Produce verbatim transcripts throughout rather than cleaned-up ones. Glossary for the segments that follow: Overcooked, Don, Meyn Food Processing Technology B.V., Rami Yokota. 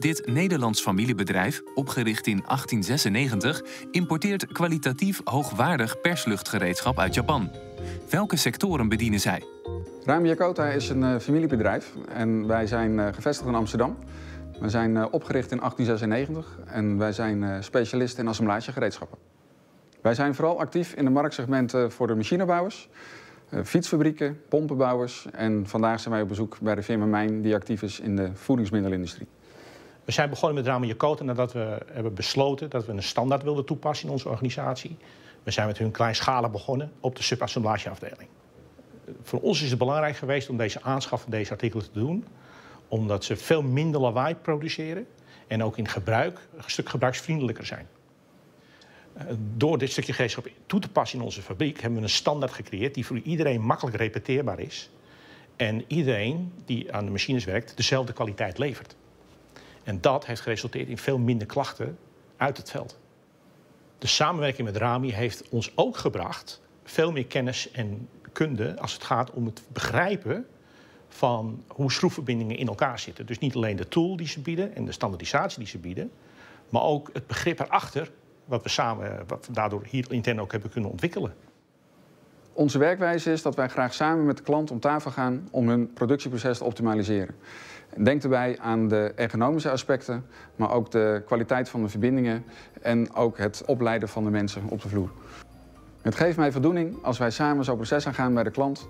Dit Nederlands familiebedrijf, opgericht in achttien zesennegentig, importeert kwalitatief hoogwaardig persluchtgereedschap uit Japan. Welke sectoren bedienen zij? Rami Yokota is een familiebedrijf en wij zijn gevestigd in Amsterdam. We zijn opgericht in achttien zesennegentig en wij zijn specialist in assemblagegereedschappen. Wij zijn vooral actief in de marktsegmenten voor de machinebouwers, fietsfabrieken, pompenbouwers en vandaag zijn wij op bezoek bij de firma Meyn die actief is in de voedingsmiddelenindustrie. We zijn begonnen met Rami Yokota nadat we hebben besloten dat we een standaard wilden toepassen in onze organisatie. We zijn met hun kleinschalig begonnen op de subassemblageafdeling. Voor ons is het belangrijk geweest om deze aanschaf van deze artikelen te doen, omdat ze veel minder lawaai produceren en ook in gebruik een stuk gebruiksvriendelijker zijn. Door dit stukje gereedschap toe te passen in onze fabriek hebben we een standaard gecreëerd die voor iedereen makkelijk repeteerbaar is en iedereen die aan de machines werkt dezelfde kwaliteit levert. En dat heeft geresulteerd in veel minder klachten uit het veld. De samenwerking met Rami heeft ons ook gebracht veel meer kennis en kunde als het gaat om het begrijpen van hoe schroefverbindingen in elkaar zitten. Dus niet alleen de tool die ze bieden en de standaardisatie die ze bieden, maar ook het begrip erachter wat we samen, wat we daardoor hier intern ook hebben kunnen ontwikkelen. Onze werkwijze is dat wij graag samen met de klant om tafel gaan om hun productieproces te optimaliseren. Denk daarbij aan de ergonomische aspecten, maar ook de kwaliteit van de verbindingen en ook het opleiden van de mensen op de vloer. Het geeft mij voldoening als wij samen zo'n proces aangaan bij de klant.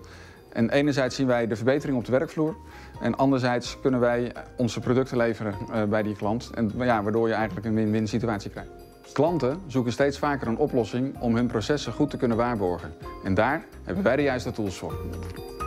En enerzijds zien wij de verbetering op de werkvloer en anderzijds kunnen wij onze producten leveren bij die klant. En ja, waardoor je eigenlijk een win-win situatie krijgt. Klanten zoeken steeds vaker een oplossing om hun processen goed te kunnen waarborgen. En daar hebben wij de juiste tools voor.